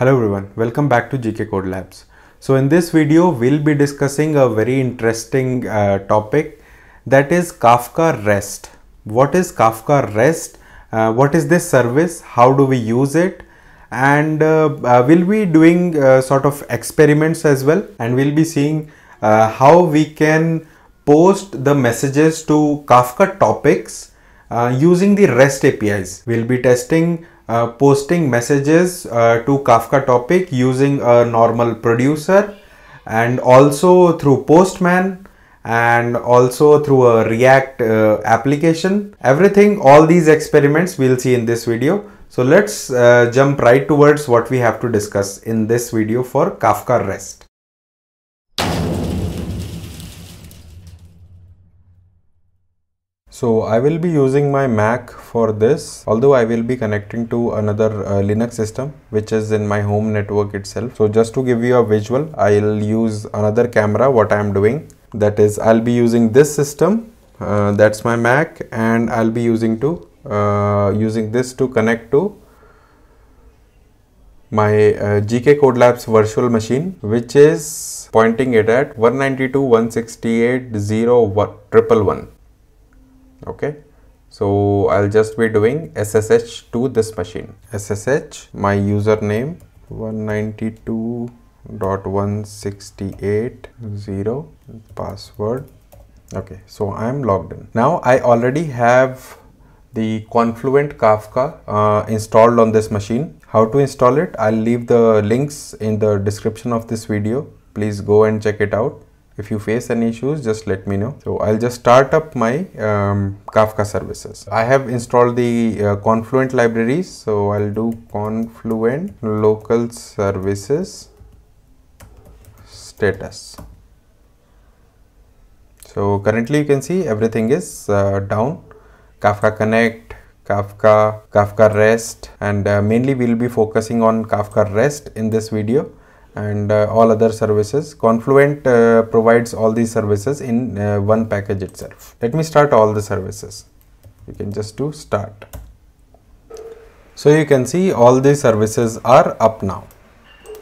Hello everyone, welcome back to GK Code Labs. So in this video, we'll be discussing a very interesting topic, that is Kafka REST. What is Kafka REST? What is this service? How do we use it? And we'll be doing sort of experiments as well. And we'll be seeing how we can post the messages to Kafka topics using the REST APIs. We'll be testing posting messages to Kafka topic using a normal producer, and also through Postman, and also through a React application. Everything, all these experiments we'll see in this video. So let's jump right towards what we have to discuss in this video for Kafka REST. So I will be using my Mac for this, although I will be connecting to another Linux system which is in my home network itself. So just to give you a visual, I'll use another camera. What I'm doing, that is, I'll be using this system, that's my Mac, and I'll be using this to connect to my GK Code Labs virtual machine, which is pointing it at 192.168.0.111. Okay, so I'll just be doing SSH to this machine. SSH, my username 192.168.0, password. Okay, so I'm logged in. Now I already have the Confluent Kafka installed on this machine. How to install it? I'll leave the links in the description of this video. Please go and check it out. If you face any issues, just let me know. So I'll just start up my Kafka services. I have installed the Confluent libraries. So I'll do Confluent local services status. So currently you can see everything is down. Kafka Connect, Kafka REST, and mainly we'll be focusing on Kafka REST in this video. And all other services, Confluent provides all these services in one package itself. Let me start all the services. You can just do start. So you can see all these services are up now.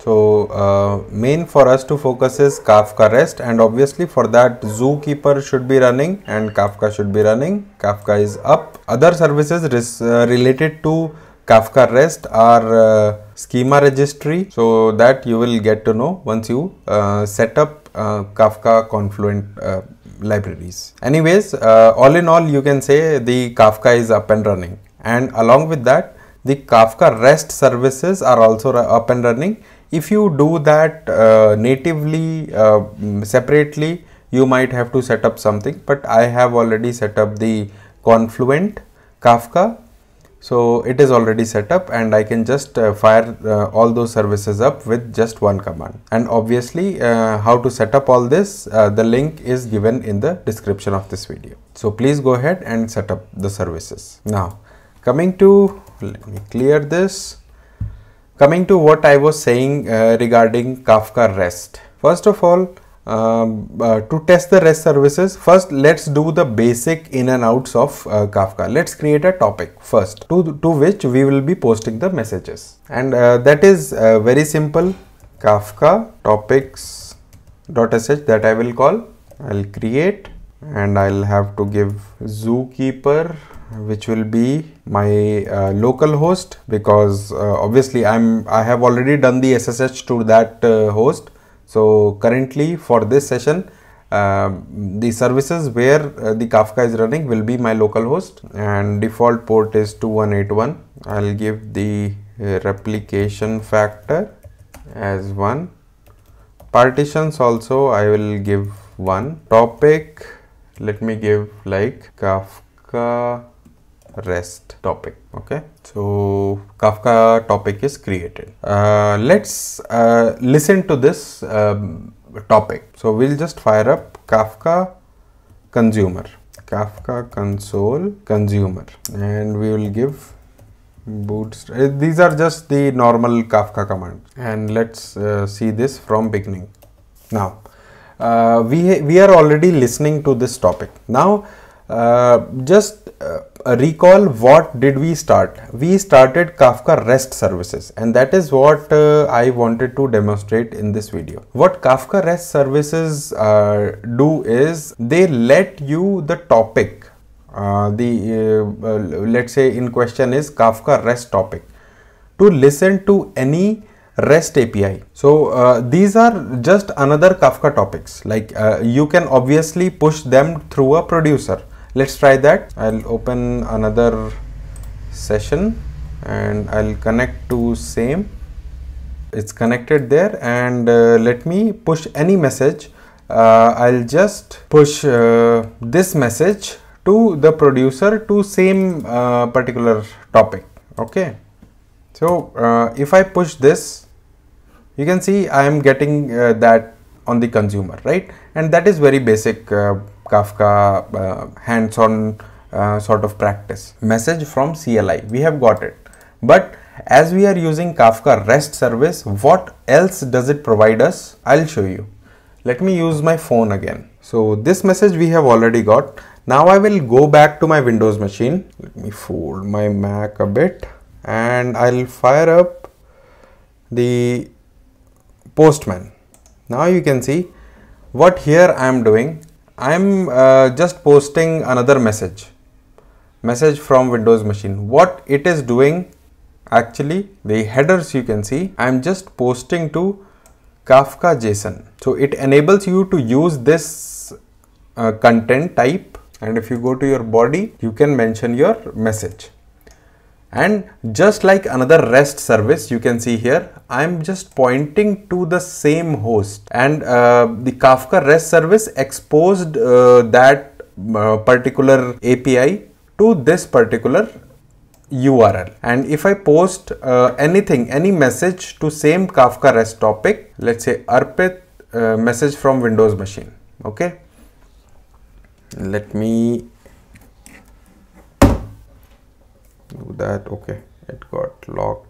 So main for us to focus is Kafka REST, and obviously for that Zookeeper should be running and Kafka should be running. Kafka is up. Other services related to Kafka REST are Schema Registry, so that you will get to know once you set up Kafka Confluent libraries. Anyways, all in all, you can say the Kafka is up and running, and along with that, the Kafka REST services are also up and running. If you do that natively, separately, you might have to set up something, but I have already set up the Confluent Kafka. So it is already set up, and I can just fire all those services up with just one command. And obviously how to set up all this, the link is given in the description of this video. So please go ahead and set up the services. Now coming to, let me clear this, coming to what I was saying regarding Kafka REST. First of all, to test the REST services, first let's do the basic in and outs of Kafka. Let's create a topic first to which we will be posting the messages, and that is very simple. Kafka topics.sh, that I will call. I'll create, and I'll have to give Zookeeper, which will be my local host, because obviously I have already done the SSH to that host. So currently for this session, the services where the Kafka is running will be my local host, and default port is 2181. I'll give the replication factor as 1. Partitions also I will give 1. Topic, let me give like Kafka REST topic. Okay, so Kafka topic is created. Let's listen to this topic. So we'll just fire up Kafka consumer, Kafka console consumer, and we will give boots. These are just the normal Kafka command, and let's see this from beginning. Now we are already listening to this topic. Now just recall what did we start? We started Kafka REST services, and that is what I wanted to demonstrate in this video. What Kafka REST services do is they let you the topic, let's say in question is Kafka REST topic, to listen to any REST API. So these are just another Kafka topics, like you can obviously push them through a producer. Let's try that. I'll open another session and I'll connect to same. It's connected there, and let me push any message. I'll just push this message to the producer to same particular topic. Okay. So if I push this, you can see I am getting that on the consumer, right? And that is very basic Kafka hands-on sort of practice. Message from CLI, we have got it. But as we are using Kafka REST service, what else does it provide us? I'll show you. Let me use my phone again. So this message we have already got. Now I will go back to my Windows machine. Let me fold my Mac a bit, and I'll fire up the Postman. Now you can see what here I am doing. I'm just posting another message from Windows machine. What it is doing, actually the headers you can see, I'm just posting to Kafka JSON. So it enables you to use this content type, and if you go to your body, you can mention your message. And just like another REST service, you can see here I'm just pointing to the same host, and the Kafka REST service exposed that particular API to this particular URL. And if I post anything, any message to same Kafka REST topic, let's say Arpit message from Windows machine. Okay, let me do that. Okay, it got locked.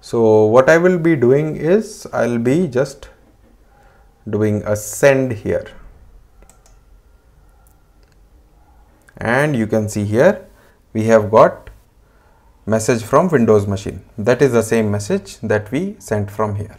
So what I will be doing is I'll be just doing a send here, and you can see here we have got message from Windows machine. That is the same message that we sent from here.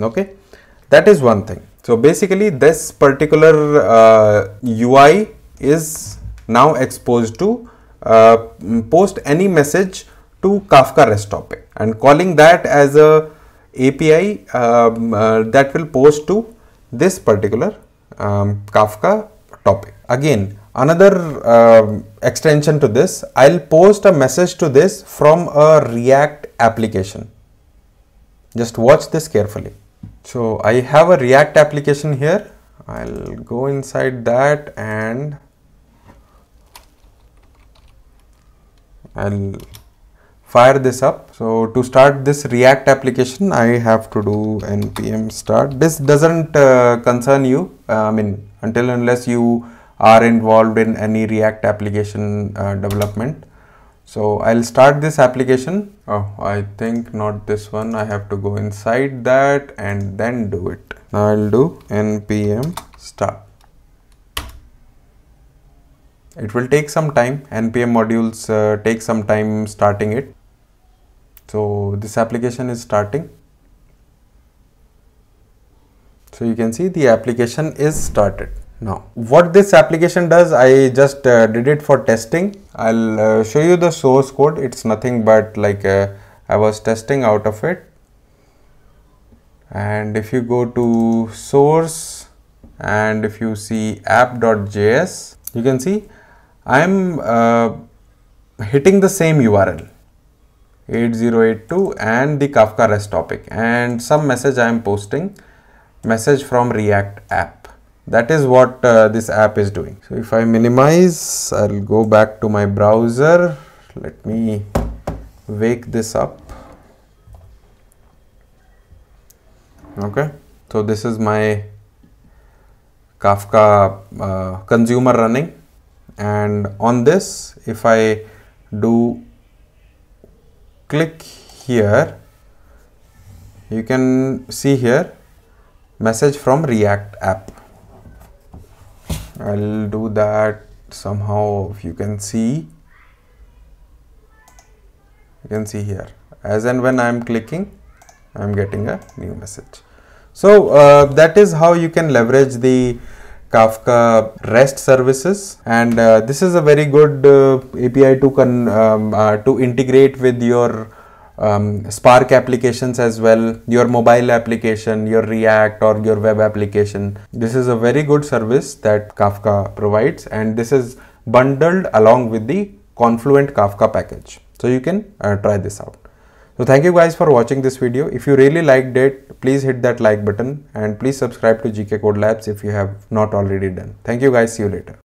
Okay, that is one thing. So basically this particular UI is now exposed to post any message to Kafka REST topic, and calling that as a API that will post to this particular Kafka topic. Again, another extension to this, I'll post a message to this from a React application. Just watch this carefully. So I have a React application here. I'll go inside that and I'll fire this up. So to start this React application, I have to do npm start. This doesn't concern you, I mean, until unless you are involved in any React application development. So I'll start this application. Oh, I think not this one. I have to go inside that and then do it. Now I'll do npm start. It will take some time. NPM modules take some time starting it. So this application is starting. So you can see the application is started. Now what this application does, I just did it for testing. I'll show you the source code. It's nothing but like I was testing out of it. And if you go to source and if you see app.js, you can see I am hitting the same URL 8082 and the Kafka REST topic, and some message I am posting, message from React app. That is what this app is doing. So if I minimize, I'll go back to my browser. Let me wake this up. Okay, so this is my Kafka consumer running, and on this if I do click here, you can see here message from React app. I'll do that somehow if you can see here, as and when I am clicking, I am getting a new message. So that is how you can leverage the Kafka REST services, and this is a very good API to integrate with your Spark applications as well, your mobile application, your React or your web application. This is a very good service that Kafka provides, and this is bundled along with the Confluent Kafka package. So you can try this out. So thank you guys for watching this video. If you really liked it, please hit that like button and please subscribe to GK Code Labs if you have not already done. Thank you guys. See you later.